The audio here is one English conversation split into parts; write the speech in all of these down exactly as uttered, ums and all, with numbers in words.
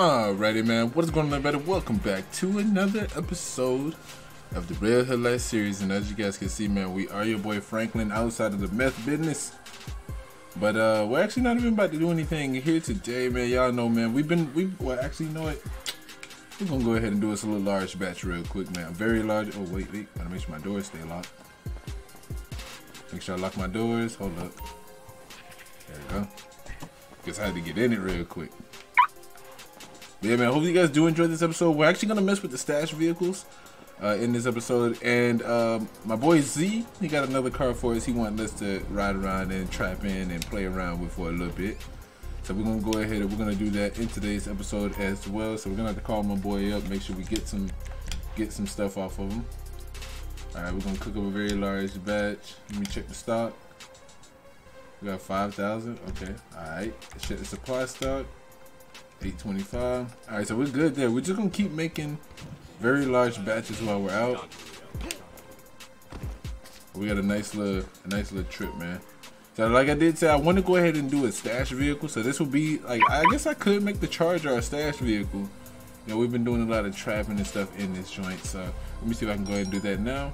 Alrighty, man, what is going on, everybody? Welcome back to another episode of the Real Hood Life Series. And as you guys can see, man, we are your boy Franklin outside of the meth business. But uh, we're actually not even about to do anything here today, man. Y'all know, man, we've been, we well, actually, you know what? We're gonna go ahead and do us a little large batch real quick, man. Very large. Oh, wait, wait, gotta make sure my doors stay locked. Make sure I lock my doors. Hold up. There we go. Because I had to get in it real quick. But yeah, man, hope you guys do enjoy this episode. We're actually gonna mess with the stash vehicles uh, in this episode, and um, my boy Zee, he got another car for us. He wanted us to ride around and trap in and play around with for a little bit. So we're gonna go ahead and we're gonna do that in today's episode as well. So we're gonna have to call my boy up, make sure we get some get some stuff off of him. All right, we're gonna cook up a very large batch. Let me check the stock. We got five thousand. Okay, all right. Let's check the supply stock. eight twenty-five. All right, so we're good there. We're just gonna keep making very large batches while we're out. We got a nice little, a nice little trip, man. So like I did say, I want to go ahead and do a stash vehicle. So this will be like, I guess I could make the Charger a stash vehicle. You know, we've been doing a lot of trapping and stuff in this joint. So let me see if I can go ahead and do that now.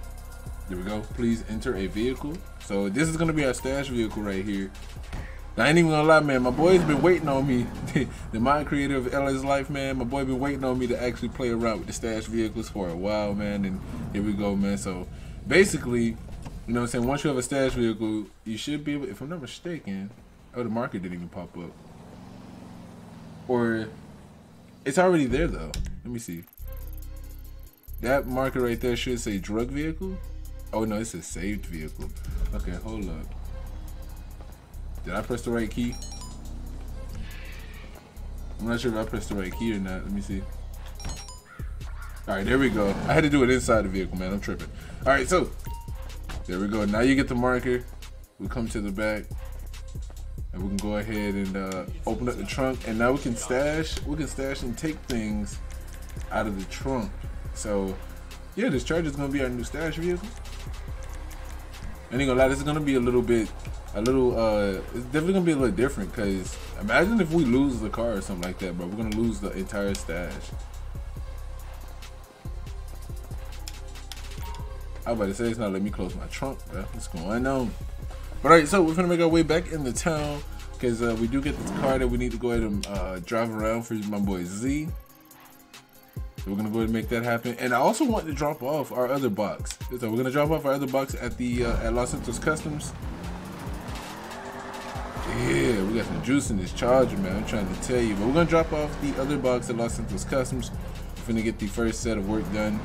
There we go. Please enter a vehicle. So this is gonna be our stash vehicle right here. I ain't even gonna lie, man, my boy's been waiting on me. The mind creator of L S Life, man, my boy been waiting on me to actually play around with the stash vehicles for a while, man, and here we go, man. So basically, you know what I'm saying, once you have a stash vehicle, you should be able, if I'm not mistaken, oh, the market didn't even pop up. Or, it's already there, though. Let me see. That market right there should say drug vehicle. Oh, no, it's a saved vehicle. Okay, hold up. Did I press the right key? I'm not sure if I pressed the right key or not. Let me see. All right, there we go. I had to do it inside the vehicle, man. I'm tripping. All right, so there we go. Now you get the marker. We come to the back, and we can go ahead and uh, open up the trunk. And now we can stash. We can stash and take things out of the trunk. So yeah, this Charger is gonna be our new stash vehicle. And ain't gonna lie, this is gonna be a little bit. A little, uh, it's definitely gonna be a little different, cause imagine if we lose the car or something like that, but we're gonna lose the entire stash. I was about to say it's not letting me close my trunk, bro. What's going on? But all right, so we're gonna make our way back in the town, cause uh, we do get this car that we need to go ahead and uh, drive around for my boy Z. So we're gonna go ahead and make that happen. And I also want to drop off our other box. So we're gonna drop off our other box at the uh, at Los Santos Customs. Yeah, we got some juice in this Charger, man. I'm trying to tell you. But we're going to drop off the other box at Los Santos Customs. We're going to get the first set of work done.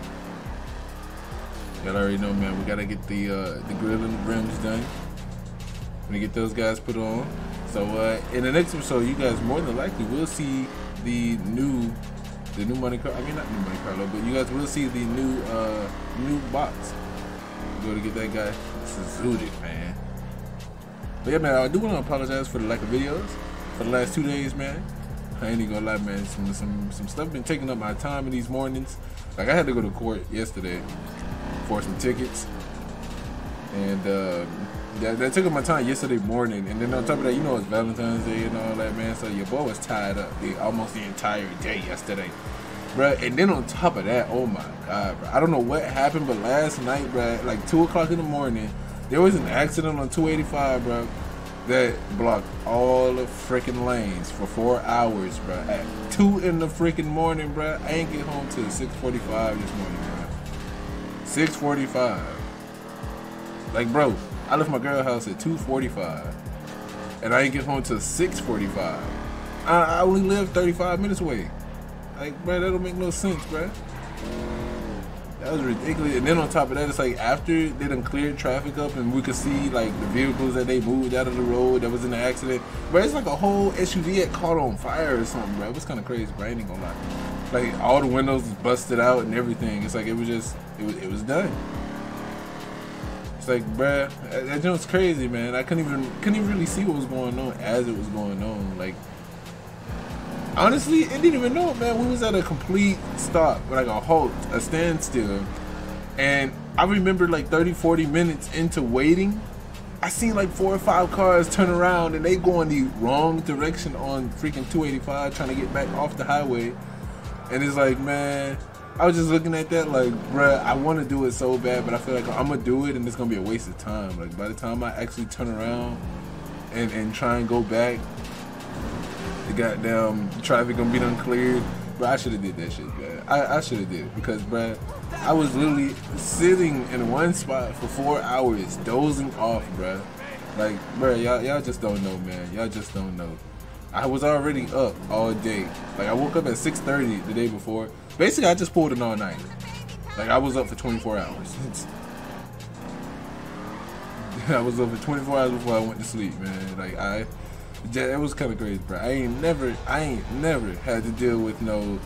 Y'all already know, man. We got to get the uh, the grill and the rims done. We're going to get those guys put on. So uh, in the next episode, you guys more than likely will see the new the new Monte Carlo. I mean, not new Monte Carlo, but you guys will see the new uh, new box. We're going to get that guy. This is zooted, man. But yeah, man, I do want to apologize for the lack of videos for the last two days, man. I ain't even gonna lie, man. Some some some stuff been taking up my time in these mornings. Like I had to go to court yesterday for some tickets, and uh, that, that took up my time yesterday morning. And then on top of that, you know, it's Valentine's Day and all that, man. So your boy was tied up the, almost the entire day yesterday, bro. And then on top of that, oh my God, bro. I don't know what happened, but last night, bro, like two o'clock in the morning. There was an accident on two eighty-five, bro, that blocked all the freaking lanes for four hours, bro. At two in the freaking morning, bro. I ain't get home till six forty-five this morning, bro. six forty-five. Like, bro, I left my girl house at two forty-five, and I ain't get home till six forty-five. I, I only live thirty-five minutes away. Like, bro, that don't make no sense, bro. That was ridiculous. And then on top of that, it's like after they done cleared traffic up and we could see like the vehicles that they moved out of the road that was in the accident. But it's like a whole S U V that caught on fire or something, bro. It was kind of crazy, bro. I ain't gonna lie. Like all the windows busted out and everything. It's like it was just, it was, it was done. It's like, bro, that joint's crazy, man. I couldn't even, couldn't even really see what was going on as it was going on. Like, honestly, it didn't even know it, man. We was at a complete stop, like a halt, a standstill. And I remember like thirty, forty minutes into waiting, I seen like four or five cars turn around and they go in the wrong direction on freaking two eighty-five trying to get back off the highway. And it's like, man, I was just looking at that like, bruh, I want to do it so bad, but I feel like I'm going to do it and it's going to be a waste of time. Like, by the time I actually turn around and, and try and go back, the goddamn traffic going to be uncleared. But I should have did that shit, bruh. I, I should have did it because, bruh, I was literally sitting in one spot for four hours, dozing off, bruh. Like, bruh, y'all y'all just don't know, man. Y'all just don't know. I was already up all day. Like, I woke up at six thirty the day before. Basically, I just pulled an all-nighter. Like, I was up for twenty-four hours. I was up for twenty-four hours before I went to sleep, man. Like, I... It was kind of crazy, bro. I ain't never, I ain't never had to deal with no,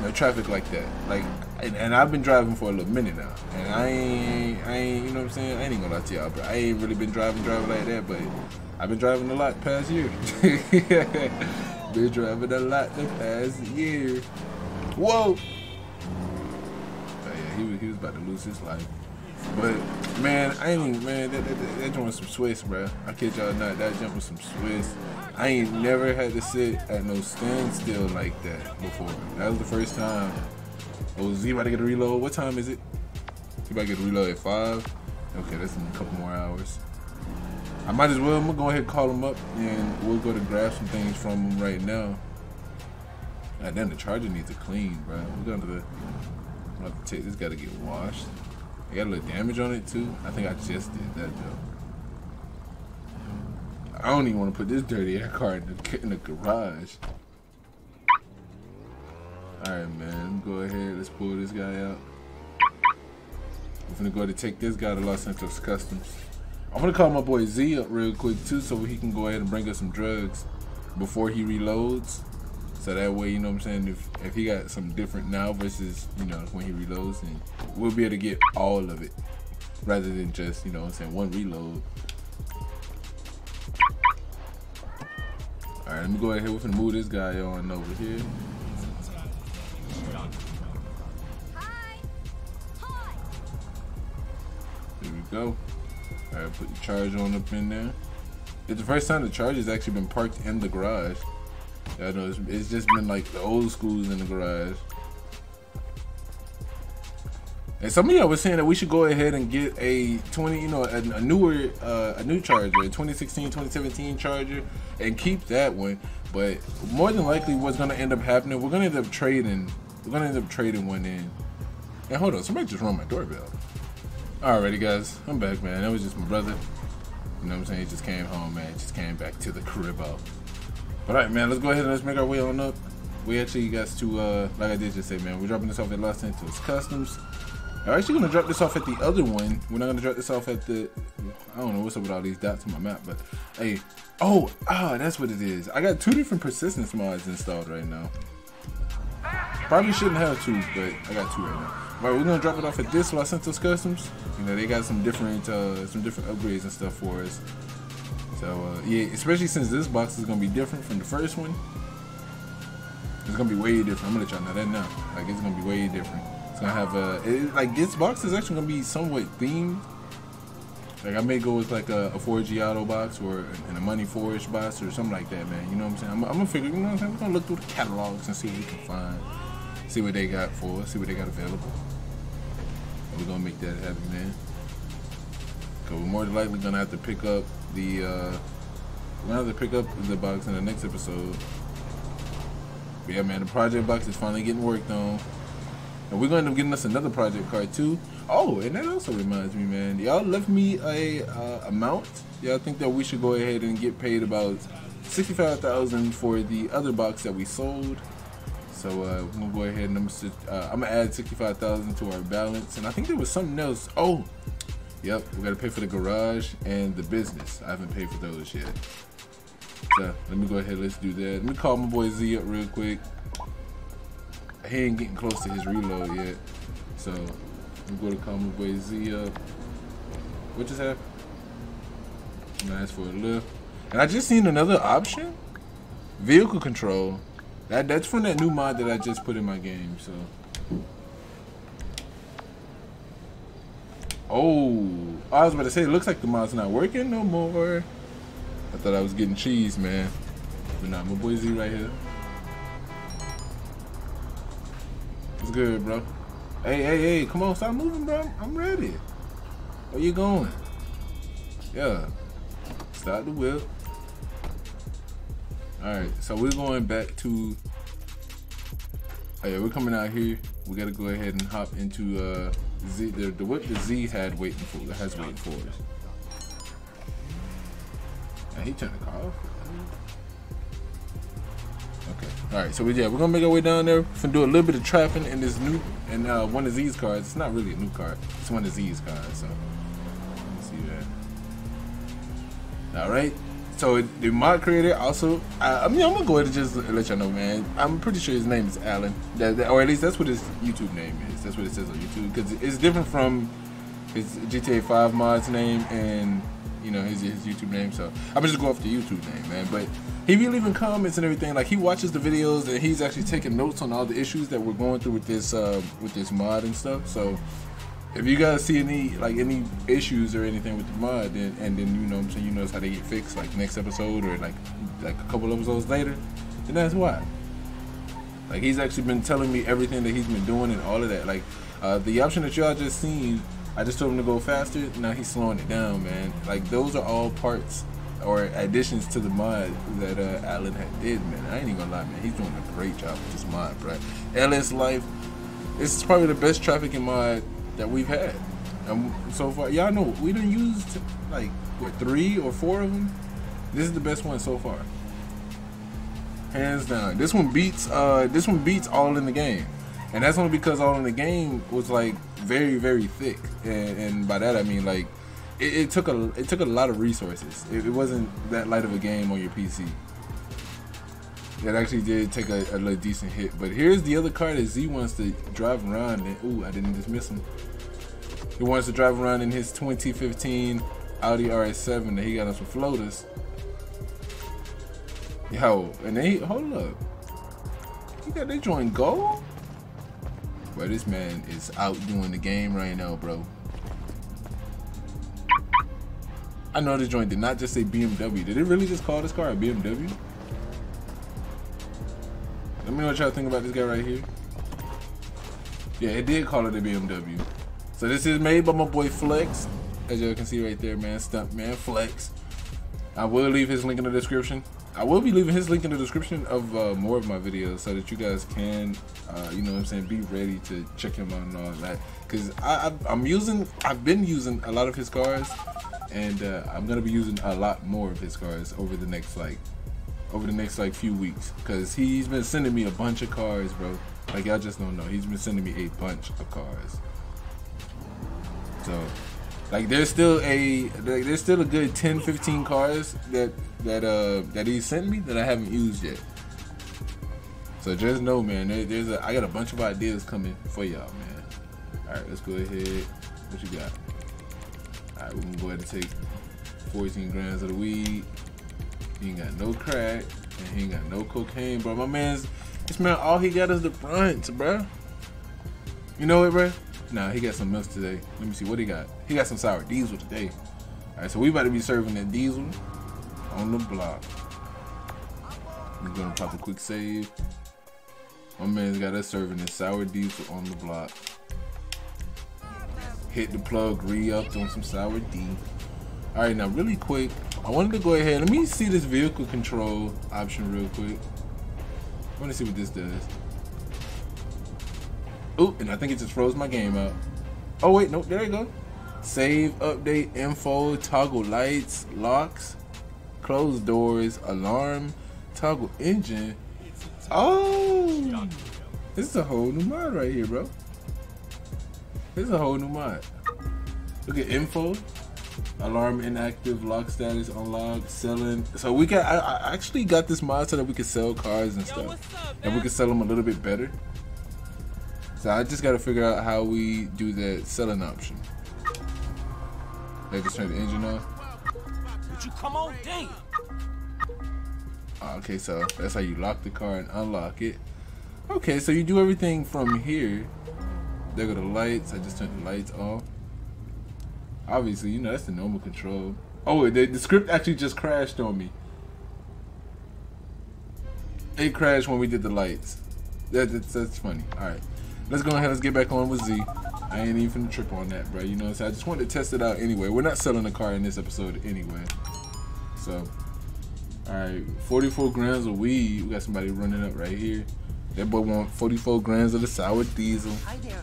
no traffic like that. Like, and, and I've been driving for a little minute now, and I ain't, I ain't, you know what I'm saying? I ain't gonna lie to y'all, bro. I ain't really been driving, driving like that, but I've been driving a lot past year. Been driving a lot the past year. Whoa! Oh yeah, he was, he was about to lose his life. But man, I ain't man, that, that, that, that joint was some Swiss, bruh. I kid y'all not, that jump was some Swiss. I ain't never had to sit at no standstill like that before. That was the first time. Oh, Zee about to get a reload. What time is it? He about to get a reload at five. Okay, that's in a couple more hours. I might as well, I'm gonna go ahead and call him up and we'll go to grab some things from him right now. God damn, the charger needs a clean, bruh. We're gonna have to take this, gotta get washed. I got a little damage on it too. I think I just did that though. I don't even want to put this dirty air car in the, in the garage. Alright man, go ahead, let's pull this guy out. We're gonna go ahead and take this guy to Los Santos Customs. I'm gonna call my boy Zee up real quick too so he can go ahead and bring us some drugs before he reloads. So that way, you know what I'm saying, if, if he got something different now versus, you know, when he reloads, and we'll be able to get all of it rather than just, you know what I'm saying, one reload. All right, let me go ahead. We're gonna move this guy on over here. There we go. All right, put the charge on up in there. It's the first time the charge has actually been parked in the garage. I know it's, it's just been like the old schools in the garage. And some of y'all was saying that we should go ahead and get a twenty, you know, a, a newer, uh, a new charger, a twenty sixteen, twenty seventeen charger, and keep that one. But more than likely, what's gonna end up happening, we're gonna end up trading, we're gonna end up trading one in. And hold on, somebody just rung my doorbell. Alrighty, guys, I'm back, man. That was just my brother. You know what I'm saying? He just came home, man. He just came back to the crib out. All right, man, let's go ahead and let's make our way on up. We actually got to, uh, like I did just say, man, we're dropping this off at Los Santos Customs. I'm actually going to drop this off at the other one. We're not going to drop this off at the, I don't know what's up with all these dots on my map, but hey, oh, ah, that's what it is. I got two different persistence mods installed right now. Probably shouldn't have two, but I got two right now. All right, we're going to drop it off at this Los Santos Customs. You know, they got some different, uh, some different upgrades and stuff for us. So, uh, yeah, especially since this box is going to be different from the first one. It's going to be way different. I'm going to let y'all know that now. Like, it's going to be way different. It's going to have a... It, like, this box is actually going to be somewhat themed. Like, I may go with, like, a, a four G auto box or and a Money Forge box or something like that, man. You know what I'm saying? I'm, I'm going to figure... You know what I'm saying? We're going to look through the catalogs and see what we can find. See what they got for us. See what they got available. And we're going to make that happen, man. Because we're more than likely going to have to pick up the uh we're gonna have to pick up the box in the next episode. But yeah, man, the project box is finally getting worked on, and we're gonna end up getting us another project card too. Oh, and that also reminds me, man, y'all left me a uh, amount. Y'all think that we should go ahead and get paid about sixty-five thousand for the other box that we sold. So uh we're gonna go ahead and I'm gonna, uh, I'm gonna add sixty-five thousand to our balance, and I think there was something else. Oh, yep, we gotta pay for the garage and the business. I haven't paid for those yet. So let me go ahead, let's do that. Let me call my boy Zee up real quick. He ain't getting close to his reload yet. So I'm gonna call my boy Zee up. What just happened? I'm gonna ask for a lift. And I just seen another option. Vehicle control. That that's from that new mod that I just put in my game, so. Oh, I was about to say, it looks like the mod's not working no more. I thought I was getting cheese, man. But nah, my boy Zee right here. What's good, bro? Hey, hey, hey, come on, stop moving, bro. I'm ready. Where you going? Yeah. Start the whip. Alright, so we're going back to... Oh yeah, we're coming out here. We gotta go ahead and hop into uh, Zee, the, the whip that Zee had waiting for, has waiting for us. Now he turned the car off. Okay. Alright, so we, yeah, we're gonna make our way down there. We're gonna do a little bit of trapping in this new, and uh, one of Zee's cars. It's not really a new car. It's one of Zee's cars, so. Let's see that. Alright. So the mod creator also, I, I mean, I'm gonna go ahead and just let y'all know, man. I'm pretty sure his name is Alan, that, that, or at least that's what his YouTube name is. That's what it says on YouTube, because it's different from his G T A five mod's name and, you know, his, his YouTube name. So I'm just going off the YouTube name, man. But he be leaving comments and everything. Like, he watches the videos and he's actually taking notes on all the issues that we're going through with this uh, with this mod and stuff. So if you guys see any like any issues or anything with the mod, then and then you know what I'm saying, you notice how they get fixed like next episode or like like a couple episodes later, then that's why. Like, he's actually been telling me everything that he's been doing and all of that. Like uh, the option that y'all just seen, I just told him to go faster. Now he's slowing it down, man. Like, those are all parts or additions to the mod that uh, Alan had did, man. I ain't even gonna lie, man. He's doing a great job with this mod, bro. L S Life, this is probably the best trafficking mod that we've had, and so far, y'all know we done used like what, three or four of them. This is the best one so far, hands down. This one beats, uh, this one beats All in the Game, and that's only because All in the Game was like very, very thick, and, and by that I mean like it, it took a it took a lot of resources. It, it wasn't that light of a game on your P C. That actually did take a, a little decent hit. But here's the other car that Zee wants to drive around in. Ooh, I didn't dismiss him. He wants to drive around in his twenty fifteen Audi R S seven that he got on some Floaters. Yo, and they, hold up. He got that joint gold? Bro, this man is out doing the game right now, bro. I know this joint did not just say B M W. Did it really just call this car a B M W? Let me know what y'all think about this guy right here. Yeah, it did call it a B M W. So this is made by my boy Flex, as y'all can see right there, man. Stuntman Flex. I will leave his link in the description. I will be leaving his link in the description of uh, more of my videos so that you guys can, uh, you know what I'm saying, be ready to check him out and all that. Because I, I, I'm using, I've been using a lot of his cars, and uh, I'm gonna be using a lot more of his cars over the next like. over the next like few weeks, because he's been sending me a bunch of cars, bro. Like, y'all just don't know, he's been sending me a bunch of cars. So like, there's still a like, there's still a good ten fifteen cars that that uh that he sent me that I haven't used yet. So just know, man, there, there's a I got a bunch of ideas coming for y'all, man. All right, let's go ahead. What you got? All right, we're gonna go ahead and take fourteen grams of the weed. He ain't got no crack, and he ain't got no cocaine, bro. My man's, this man, all he got is the blunts, bro. You know it, bro? Nah, he got some milk today. Let me see what he got. He got some sour diesel today. All right, so we about to be serving that diesel on the block. We're gonna pop a quick save. My man's got us serving this sour diesel on the block. Hit the plug, re-upped on some sour D. All right, now really quick, I wanted to go ahead. Let me see this vehicle control option real quick. I want to see what this does. Oh, and I think it just froze my game up. Oh wait, nope, there you go. Save, update, info, toggle lights, locks, close doors, alarm, toggle engine. Oh, this is a whole new mod right here, bro. This is a whole new mod. Look at info. Alarm inactive, lock status unlocked, selling. So we got, I, I actually got this mod so that we could sell cars and stuff. Yo, up, and we could sell them a little bit better. So I just gotta figure out how we do that selling option. I just turn the engine off. Would you come on, damn? Okay, so that's how you lock the car and unlock it. Okay, so you do everything from here. There go the lights, I just turned the lights off. Obviously, you know, that's the normal control. Oh, the, the script actually just crashed on me. It crashed when we did the lights. That, that's, that's funny. All right, let's go ahead. Let's get back on with Zee. I ain't even finna trip on that, bro. You know what I'm saying? I just wanted to test it out anyway. We're not selling the car in this episode anyway. So, all right, forty-four grams of weed. We got somebody running up right here. That boy want forty-four grams of the sour diesel. Hi there.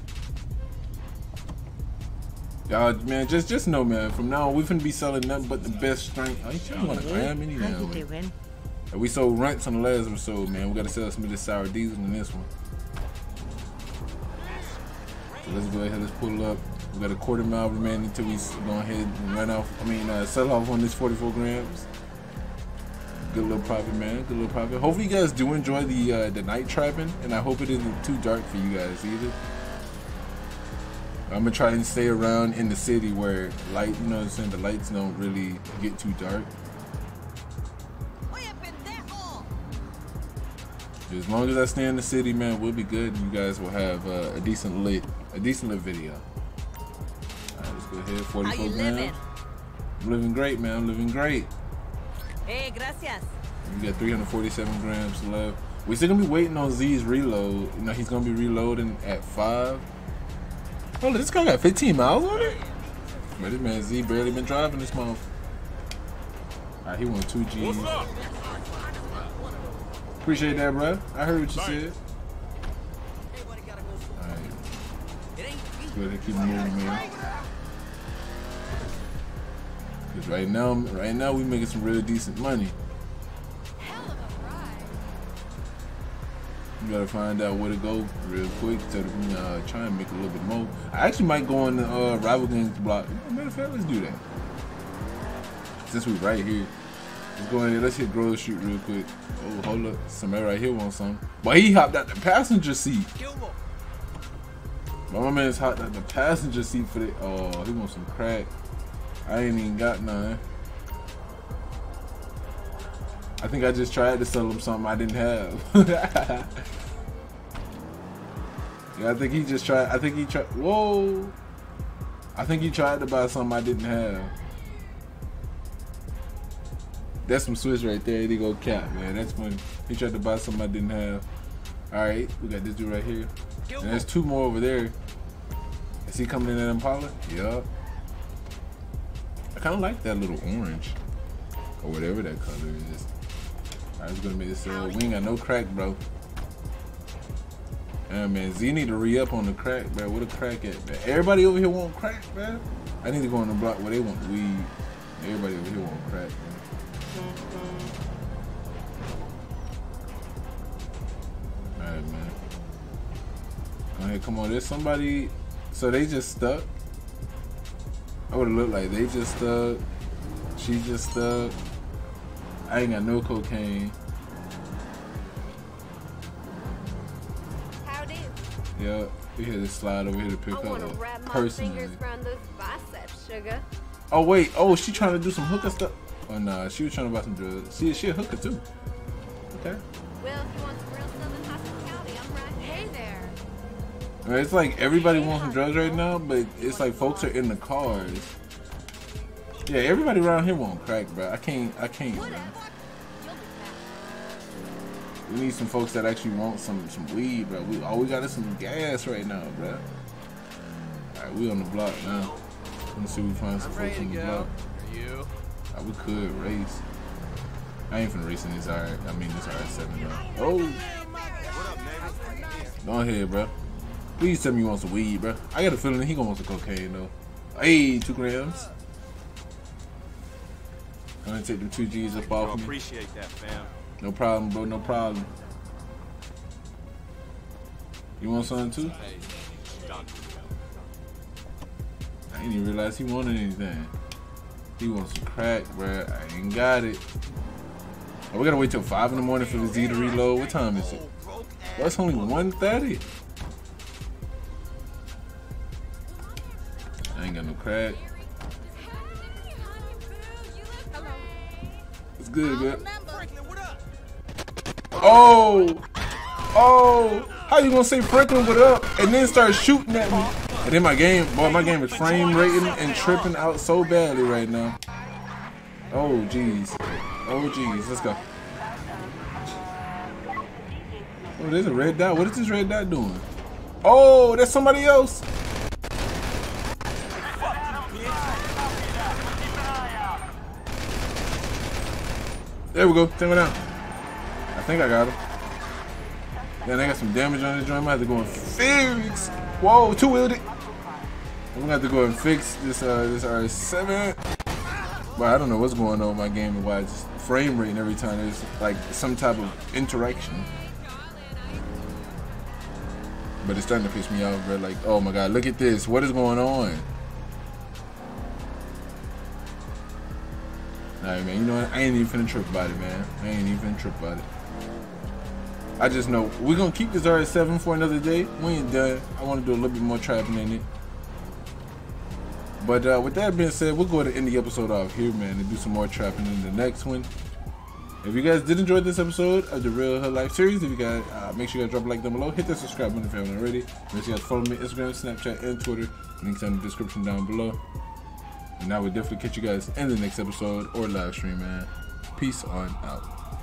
Y'all, man, just just know, man. From now on, we finna be selling nothing but the best strength. Oh, you trying to grab me now? Like, we sold runts on the last episode, man. We gotta sell some of this sour diesel in this one. So let's go ahead, let's pull up. We got a quarter mile remaining until we go ahead and run off. I mean, uh, sell off on this forty-four grams. Good little profit, man. Good little profit. Hopefully, you guys do enjoy the uh, the night trapping, and I hope it isn't too dark for you guys either. I'm gonna try and stay around in the city where light, you know what I'm saying, the lights don't really get too dark. As long as I stay in the city, man, we'll be good. You guys will have uh, a decent lit, a decent lit video. All right, let's go ahead. forty-four How you grams. Living? I'm living great, man. I'm living great. Hey, gracias. We got three hundred forty-seven grams left. We're still gonna be waiting on Zee's reload. You know, he's gonna be reloading at five. Oh, this car got fifteen miles on it. But this man Zee barely been driving this month. All right, he won two G's. What's up? Appreciate that, bro. I heard what you said. All right. Let's go ahead and keep moving, man. Cause right now, right now we making some really decent money. You gotta find out where to go real quick so that we can uh, try and make a little bit more. I actually might go on the uh, rival games block. Matter of fact, let's do that. Since we're right here. Let's go ahead, let's hit Grove Street real quick. Oh, hold up. Somebody right here wants something. But he hopped out the passenger seat. My man's hopped out the passenger seat for the... Oh, he wants some crack. I ain't even got none. I think I just tried to sell him something I didn't have. Yeah, I think he just tried... I think he tried... Whoa. I think he tried to buy something I didn't have. That's some switch right there. They go cap, man. That's when he tried to buy something I didn't have. All right, we got this dude right here. And there's two more over there. Is he coming in at Impala? Yup. I kind of like that little orange or whatever that color is. All right, it's going to be this. Uh, we ain't got no crack, bro. Yeah, man, Z need to re-up on the crack, bro. What a crack at, man. Everybody over here want crack, man. I need to go on the block where they want weed. Everybody over here want crack, man. Alright, man. Go ahead, come on. There's somebody. So they just stuck. I would have looked like they just stuck. She just stuck. I ain't got no cocaine. Howdy. Yep. We had to slide over here to pick I up. I wrap my fingers around those biceps, sugar. Oh, wait. Oh, she trying to do some hooker stuff. Oh, nah, she was trying to buy some drugs. See, she a hooker too. Okay. Well, if you want some real Southern hospitality, I'm right. Hey there. I mean, it's like everybody hey, wants some drugs right now, but it's like folks are in the cars. Yeah, everybody around here won't crack, bro. I can't, I can't, bro. We need some folks that actually want some some weed, bro. We all we got is some gas right now, bro. All right, we on the block now. Let's see if we find some I'm folks on the go. Block. Are you? I would could race. I ain't finna race in this R. I mean this R S seven, bro. Oh, go ahead, bro. Please tell me you want some weed, bro. I got a feeling he gonna want some cocaine though. Hey, two grams. I'm gonna take them two G's up off me. Appreciate that, fam. No problem, bro. No problem. You want something too? I didn't even realize he wanted anything. He wants some crack, bruh. I ain't got it. Oh, we gotta wait till five in the morning for the Z to reload. What time is it? That's only one thirty. I ain't got no crack. It's good, good. Oh! Oh! How you gonna say Franklin what up and then start shooting at me? And then my game, boy, my game is frame rating and tripping out so badly right now. Oh, jeez. Oh, jeez. Let's go. Oh, there's a red dot. What is this red dot doing? Oh, that's somebody else. There we go. Take it out. I think I got him. Yeah, they got some damage on this joint. I might have to go and fix. Whoa, two-wheeled it. I'm gonna have to go and fix this uh, this R S seven. But I don't know what's going on with my game and why it's frame rating every time there's like some type of interaction. But it's starting to piss me off, bro. Like, oh my God, look at this. What is going on? Alright, man, you know what? I ain't even finna trip about it, man. I ain't even finna trip about it. I just know we're gonna keep this R S seven for another day. We ain't done. I wanna do a little bit more trapping in it. But uh, with that being said, we'll go ahead and end the episode off here, man, and do some more trapping in the next one. If you guys did enjoy this episode of the Real Hood Life series, if you guys, uh, make sure you guys drop a like down below, hit that subscribe button if you haven't already. Make sure you guys follow me on Instagram, Snapchat, and Twitter. Links are in the description down below. And I will definitely catch you guys in the next episode or live stream, man. Peace on out.